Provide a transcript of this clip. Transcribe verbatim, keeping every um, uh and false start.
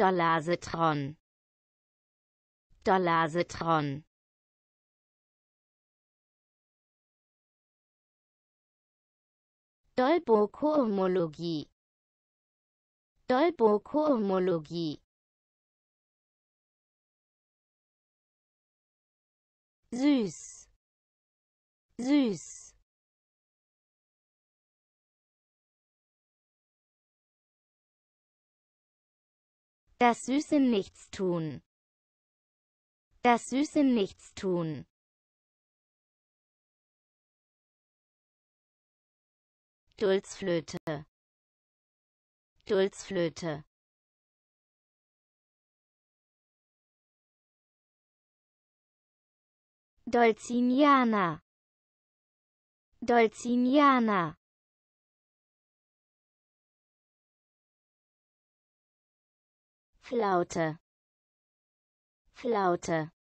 Dolasetron, Dolasetron. Dolbochomologie, Dolbochomologie. Süß, süß. Das süße Nichtstun, das süße Nichtstun. Dulzflöte, Dulzflöte. Dolziniana, Dolziniana. Flaute, Flaute.